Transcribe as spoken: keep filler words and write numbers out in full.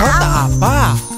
Kata apa?